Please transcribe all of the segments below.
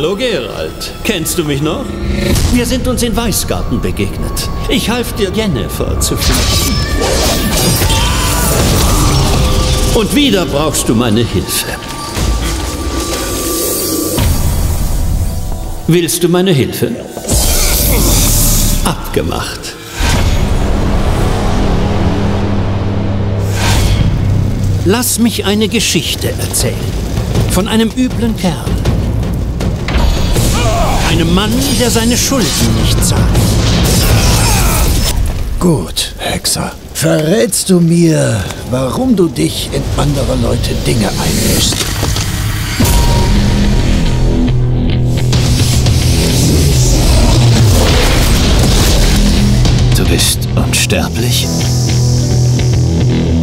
Hallo Geralt, kennst du mich noch? Wir sind uns in Weißgarten begegnet. Ich half dir, Jennifer zu finden. Und wieder brauchst du meine Hilfe. Willst du meine Hilfe? Abgemacht. Lass mich eine Geschichte erzählen. Von einem üblen Kerl. Einem Mann, der seine Schulden nicht zahlt. Gut, Hexer. Verrätst du mir, warum du dich in andere Leute Dinge einmischst? Du bist unsterblich?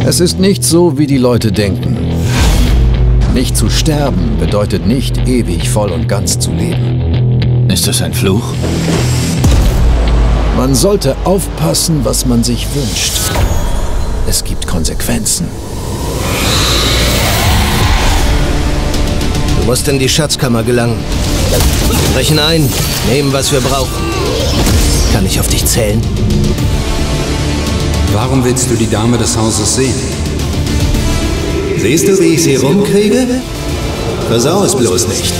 Es ist nicht so, wie die Leute denken. Nicht zu sterben bedeutet nicht, ewig voll und ganz zu leben. Ist das ein Fluch? Man sollte aufpassen, was man sich wünscht. Es gibt Konsequenzen. Du musst in die Schatzkammer gelangen. Brechen ein, nehmen, was wir brauchen. Kann ich auf dich zählen? Warum willst du die Dame des Hauses sehen? Siehst du, wie ich sie rumkriege? Versau es bloß nicht.